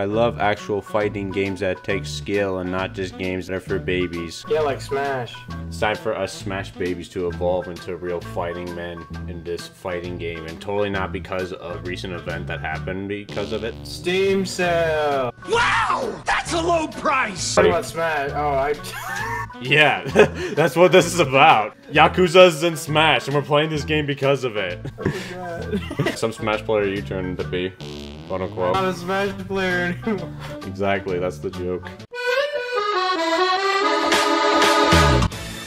I love actual fighting games that take skill and not just games that are for babies. Yeah, like Smash. It's time for us Smash babies to evolve into real fighting men in this fighting game, and totally not because of a recent event that happened because of it. Steam sale! Wow! That's a low price! What about Smash? Yeah, that's what this is about. Yakuza's in Smash, and we're playing this game because of it. Oh, some Smash player you turned to be, quote unquote. I'm not a Smash player anymore. Exactly, that's the joke.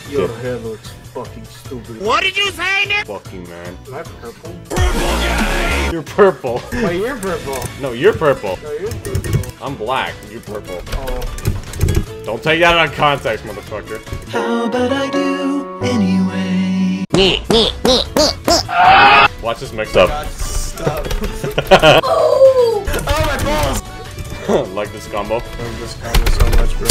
Your hair looks fucking stupid. What did you say, Nick? Fucking man. Am I purple? Purple guy! You're purple. Wait, you're purple. No, you're purple. No, you're purple. I'm black. You're purple. Oh. Don't take that out of context, motherfucker. How about I do anyway? Watch this mix up. God, stop. Oh! Oh, my balls! Like this combo. I love this combo so much, bro.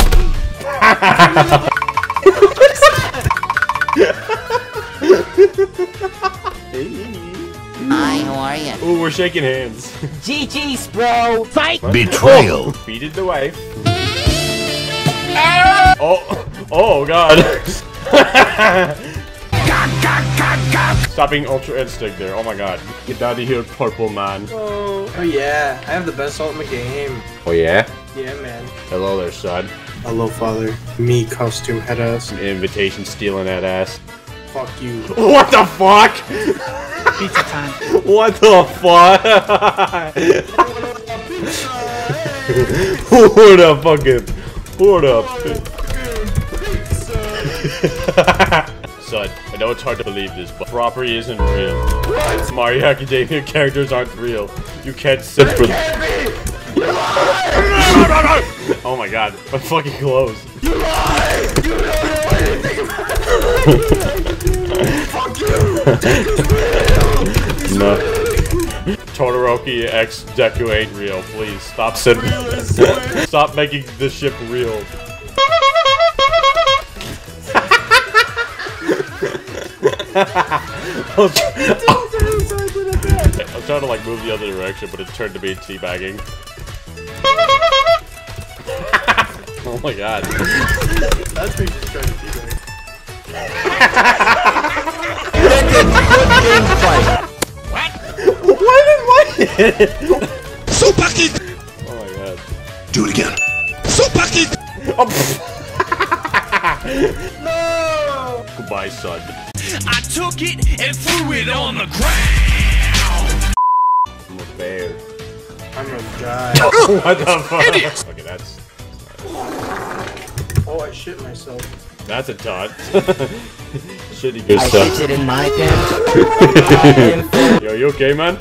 Hi, how are ya? Ooh, we're shaking hands. GG's, bro. Fight! Betrayal. Oh, beat it the wife. Oh, oh god. Stop being ultra instinct there. Oh my god. Get out of here, purple man. Oh, oh yeah. I have the best ult in the game. Oh yeah? Yeah, man. Hello there, son. Hello, father. Me, costume head ass. Invitation stealing that ass. Fuck you. What the fuck? Pizza time. What the fuck? What the fucking... Son, I know it's hard to believe this, but property isn't real. What? Mario Academia characters aren't real. You can't sit for Oh my god, I'm fucking close. You lie! You don't know anything about it! Fuck you! Deku's real! No. Real. Todoroki X Deku ain't real, please. Stop sitting. Stop making this ship real. I'm trying to like move the other direction, but it turned to be teabagging. Oh my god. That's me just trying to teabag. What? Why didn't I hit it? So bucket! Oh my god. Do it again. So bucket! Oh, no! Goodbye, son. I took it and threw it on the ground! I'm a bear. I'm a guy. Oh, what the fuck? Idiot. Okay, that's... Oh, I shit myself. That's a tot. Shitty good stuff. I shit in my pants. Yo, you okay, man?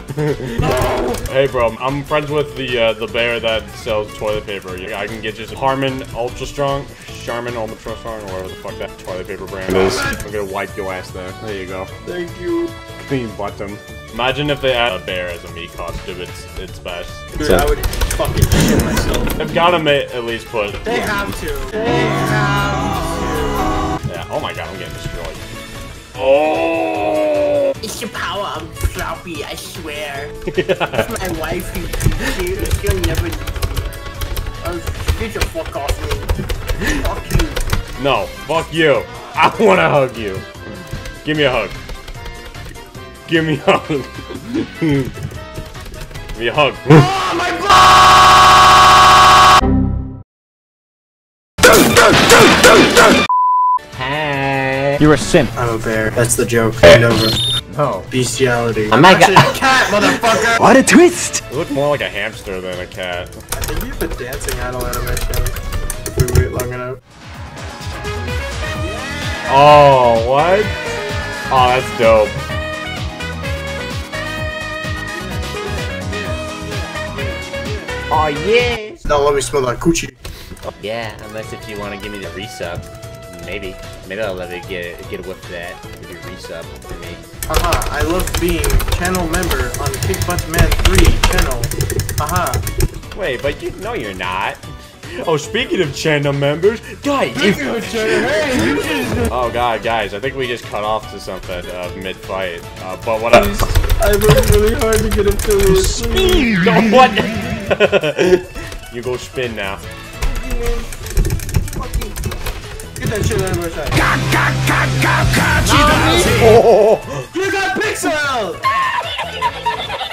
No. Hey, bro, I'm friends with the bear that sells toilet paper. I can get just Charmin Ultra Strong, or whatever the fuck that toilet paper brand is. I'm gonna wipe your ass there. There you go. Thank you. Clean bottom. Imagine if they add a bear as a me costume, it's best. Dude, I would fucking shit myself. They've gotta at least put... They have to. They have to. Yeah, oh my god, I'm getting destroyed. Oh! It's your power, I'm floppy, I swear. It's my wife, she'll never... Get your fuck off me. Fuck you. No, fuck you. I wanna hug you. Give me a hug. Give me a hug. Give me a hug. Oh my god! Hey. You're a simp. I'm a bear. That's the joke. Hand over. No. Bestiality. Oh my god. A cat, motherfucker! What a twist! You look more like a hamster than a cat. I think you've been dancing idle animation if we wait long enough. Oh, what? Oh, that's dope. Oh yeah! Now let me smell that coochie. Oh, yeah, unless if you want to give me the resub, maybe. Maybe I'll let it get a whiff of that. Give you resub for me. Haha, I love being channel member on Kickbuttman3 channel. Haha. Wait, but you know you're not. Oh, speaking of channel members, guys. Speaking of channel, hey, oh god, guys, I think we just cut off to something mid-fight. But what else? I worked really hard to get up to. What? You go spin now. Get that shit out of my side. Oh. You got pixel!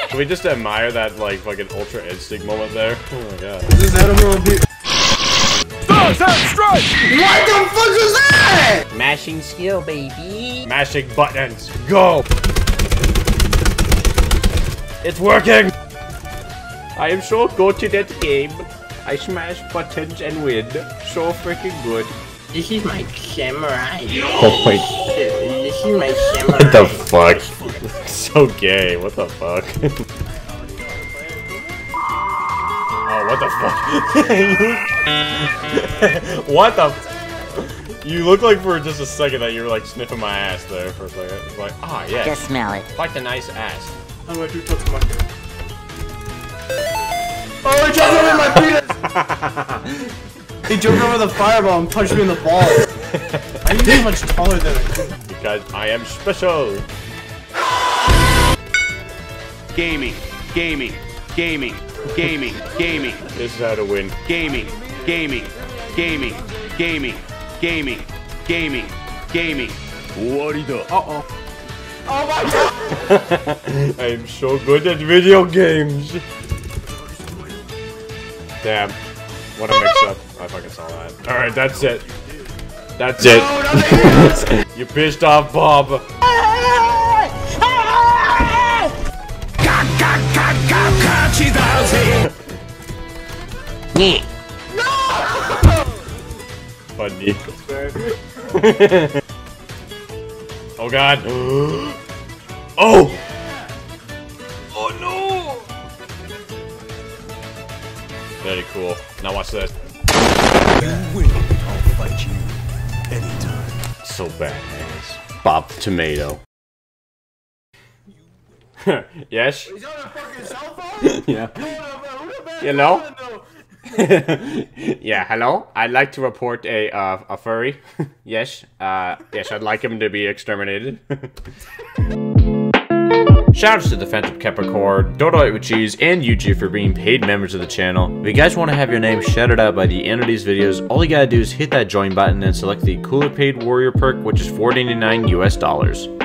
Can we just admire that, like, fucking Ultra Instinct moment there? Oh my god. This is Adam B. Strike! What the fuck is that? Mashing skill, baby. Mashing buttons. Go! It's working! I am so good to that game. I smash buttons and win. So freaking good. This is my samurai. Oh my shit. This is my samurai. What the fuck? So gay. What the fuck? Oh, what the fuck? What the f- You look like for just a second that you were like sniffing my ass there for a second. It's like, ah, yeah. Just smell it. Like the nice ass. I'm gonna do touch my hair. Oh, he jumped over my penis! He jumped over the fireball and punched me in the balls. I'm too much taller than him. Because I am special. Gaming, gaming, gaming. Gaming, gaming. This is how to win. Gaming, gaming, gaming, gaming, gaming, gaming, gaming. What do you do? Uh-oh. Oh my god! I'm so good at video games. Damn. What a mix-up. I fucking saw that. Alright, that's it. That's it. You pissed off Bob. No! Funny. Oh god. Oh! Oh no! Very cool. Now watch this. You win. I'll fight you anytime. So badass. Bob the Tomato. Yes? He's on a fucking cell phone? Yeah. You know? Yeah, hello? I'd like to report a furry. Yes. Yes, I'd like him to be exterminated. Shoutouts to the Phantom Kepricord, Dodo Light with Cheese, and Yuji for being paid members of the channel. If you guys want to have your name shouted out by the end of these videos, all you gotta do is hit that join button and select the Cooler Paid Warrior perk, which is $4.99 US dollars.